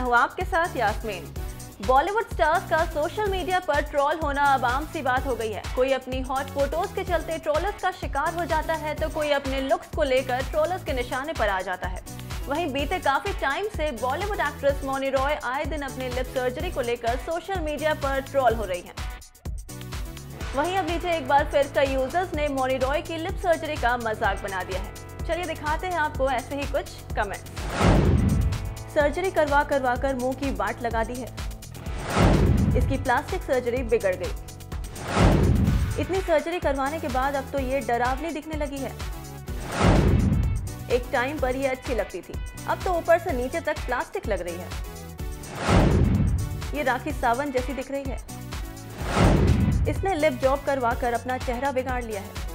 मैं हूँ आपके साथ यास्मीन। बॉलीवुड स्टार्स का सोशल मीडिया पर ट्रोल होना अब आम सी बात हो गई है। कोई अपनी हॉट फोटोज के चलते ट्रोलर्स का शिकार हो जाता है तो कोई अपने लुक्स को लेकर ट्रोलर्स के निशाने पर आ जाता है। वहीं बीते काफी टाइम से बॉलीवुड एक्ट्रेस मौनी रॉय आए दिन अपने लिप सर्जरी को लेकर सोशल मीडिया पर ट्रोल हो रही है। वहीं अब नीचे एक बार फिर कई यूजर्स ने मौनी रॉय की लिप सर्जरी का मजाक बना दिया है। चलिए दिखाते हैं आपको ऐसे ही कुछ कमेंट। सर्जरी करवा कर मुंह की वाट लगा दी है। इसकी प्लास्टिक सर्जरी बिगड़ गई। इतनी सर्जरी करवाने के बाद अब तो ये डरावनी दिखने लगी है। एक टाइम पर ये अच्छी लगती थी, अब तो ऊपर से नीचे तक प्लास्टिक लग रही है। ये राखी सावंत जैसी दिख रही है। इसने लिप जॉब करवाकर अपना चेहरा बिगाड़ लिया है।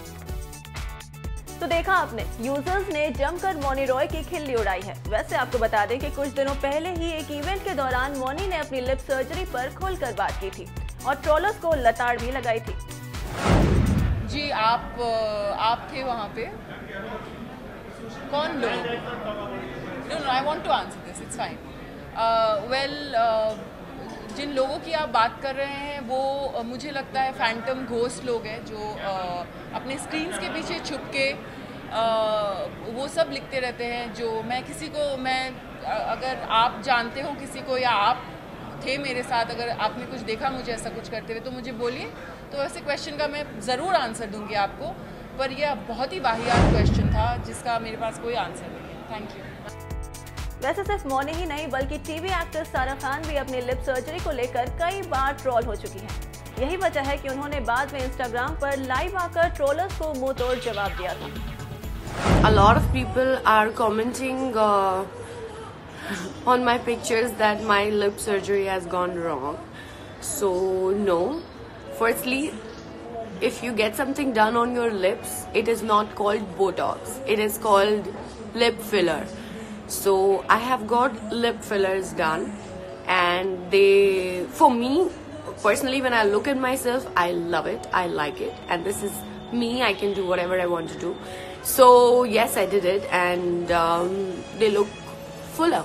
तो देखा आपने, यूजर्स ने जमकर मौनी रॉय की खिल्ली उड़ाई है। वैसे आपको बता दें कि कुछ दिनों पहले ही एक इवेंट के दौरान मौनी ने अपनी लिप सर्जरी पर खुलकर बात की थी और ट्रोलर्स को लताड़ भी लगाई थी। जी आप थे वहाँ पे? कौन लोग? No, I want to answer this. It's fine. जिन लोगों की आप बात कर रहे हैं वो मुझे लगता है फैंटम घोस्ट लोग हैं, जो अपने स्क्रीन्स के पीछे छुप के वो सब लिखते रहते हैं। जो मैं अगर आप जानते हो किसी को या आप थे मेरे साथ, अगर आपने कुछ देखा मुझे ऐसा कुछ करते हुए तो मुझे बोलिए, तो ऐसे क्वेश्चन का मैं ज़रूर आंसर दूंगी आपको। पर यह बहुत ही वाहियात क्वेश्चन था जिसका मेरे पास कोई आंसर नहीं है। Thank you. वैसे सिर्फ मौनी ही नहीं बल्कि टीवी एक्ट्रेस सारा खान भी अपनी लिप सर्जरी को लेकर कई बार ट्रोल हो चुकी हैं। यही वजह है कि उन्होंने बाद में इंस्टाग्राम पर लाइव आकर ट्रोलर्स को मुंह तोड़ जवाब दिया था। A lot of people are commenting on my pictures that my lip surgery has gone wrong. So no. Firstly, if you get something done on your lips, it is not called Botox. It is called lip filler. So I have got lip fillers done, and they, for me personally, when I look at myself, I love it, I like it, and this is me. I can do whatever I want to do. So yes, I did it, and they look fuller.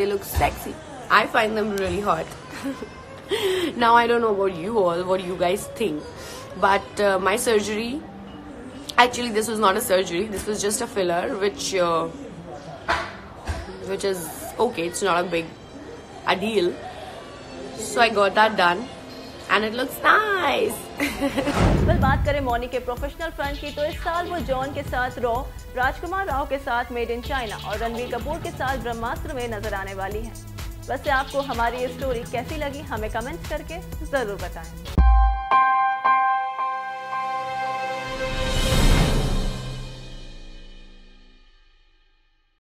They look sexy. I find them really hot. Now I don't know about you all, what you guys think, but my surgery, actually this was not a surgery. This was just a filler, which is okay. It's not a big deal. So I got that done, and it looks nice. Well, बात करें मौनी के professional front की तो इस साल वो John के साथ रॉ, राजकुमार राव के साथ मेड इन चाइना और रणबीर कपूर के साथ ब्रह्मास्त्र में नजर आने वाली है। वैसे आपको हमारी ये स्टोरी कैसी लगी हमें कमेंट्स करके जरूर बताएं।